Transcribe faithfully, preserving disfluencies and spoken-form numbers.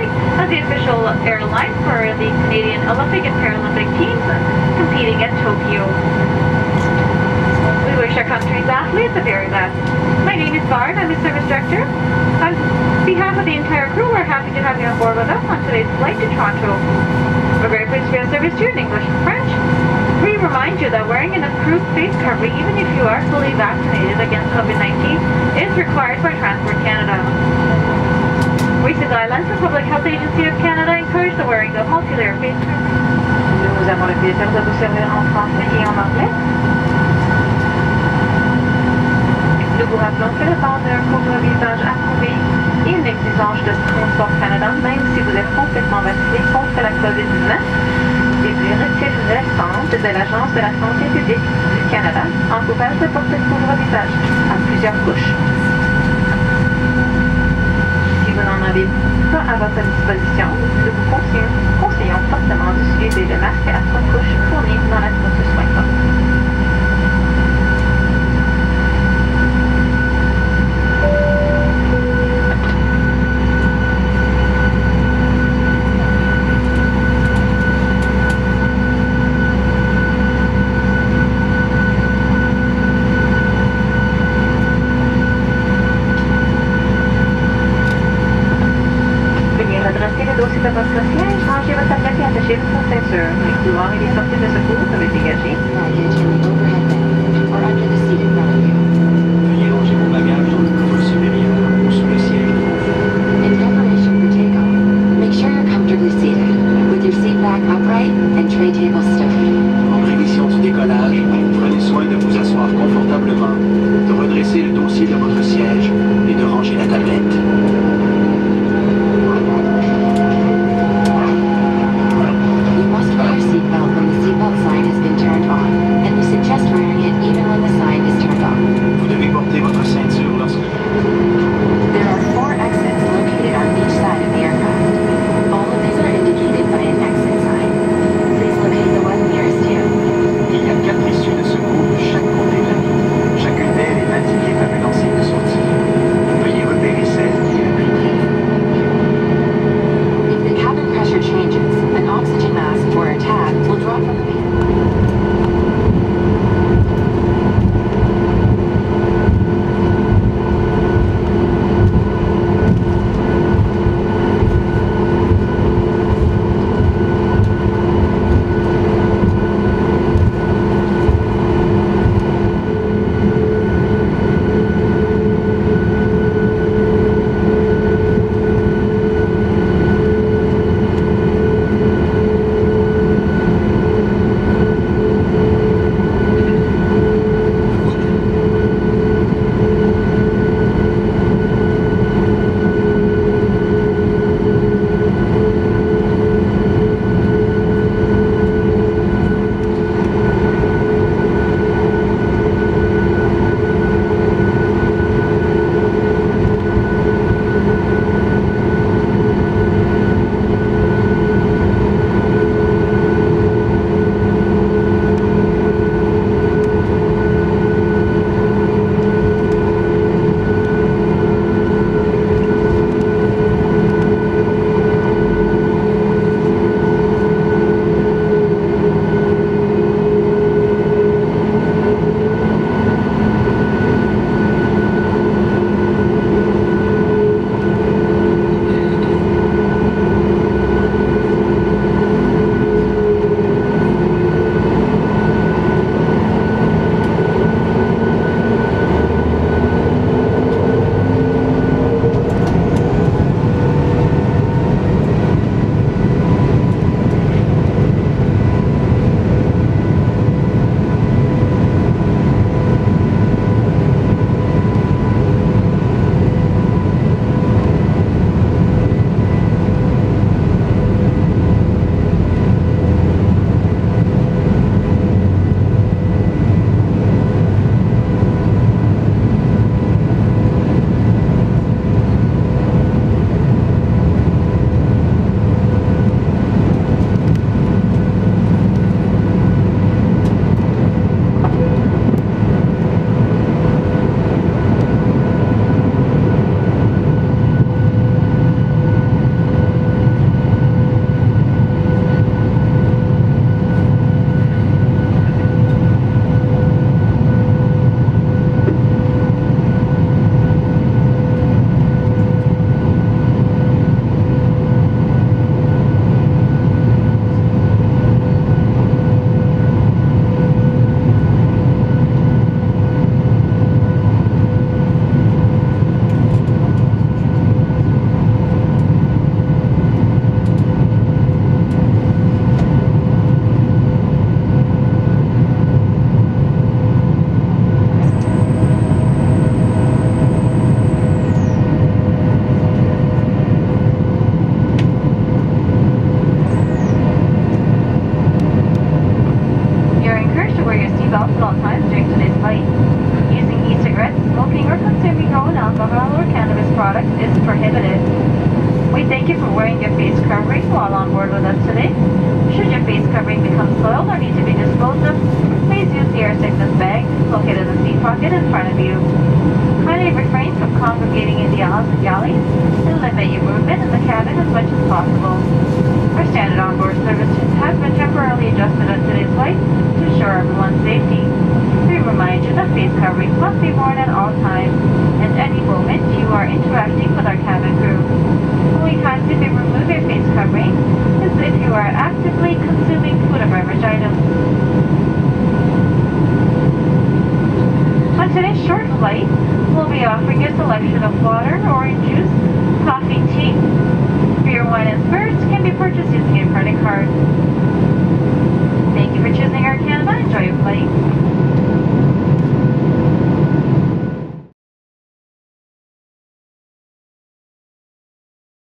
flag as the official airline for the Canadian Olympic and Paralympic teams competing at Tokyo. We wish our country's athletes the very best. My name is Barb, I'm the service director. On behalf of the entire crew, we're happy to have you on board with us on today's flight to Toronto. We're very pleased to be of service to you in English and French. We remind you that wearing an approved face covering, even if you are fully vaccinated against COVID nineteen, is required by Transport Canada. We, the Guidelines for Public Health Agency of Canada, encourage the wearing of multi-layer face coverings. Nous avons le plaisir de vous servir en français et en anglais. Nous vous rappelons que le port d'un couvre-visage approuvé est une exigence de Transport Canada, même si vous êtes complètement vacciné contre la COVID nineteen. Des directives récentes de l'Agence de la santé publique du Canada encouragent de porter le couvre-visage à plusieurs couches. Si vous n'en avez pas à votre disposition, nous vous conseillons, conseillons fortement d'utiliser le masque à trois couches fourni dans la trousse de soins. You must put your seatbelt when the seatbelt sign has been turned on, and listen for wearing your face covering while on board with us today. Should your face covering become soiled or need to be disposed of, please use the air sickness bag located in the seat pocket in front of you. Kindly refrain from congregating in the aisles and galleys and limit your movement in the cabin as much as possible. Our standard onboard service has been temporarily adjusted on today's flight to ensure everyone's safety. We remind you that face coverings must be worn at all times. At any moment, you are interacting with our cabin crew. Only times you may remove your face covering is if you are actively consuming food or beverage items. On today's short flight, we'll be offering a selection of water, orange juice, coffee, tea. Beer, wine, and spirits can be purchased using your credit card. Thank you for choosing Air Canada. Enjoy your flight.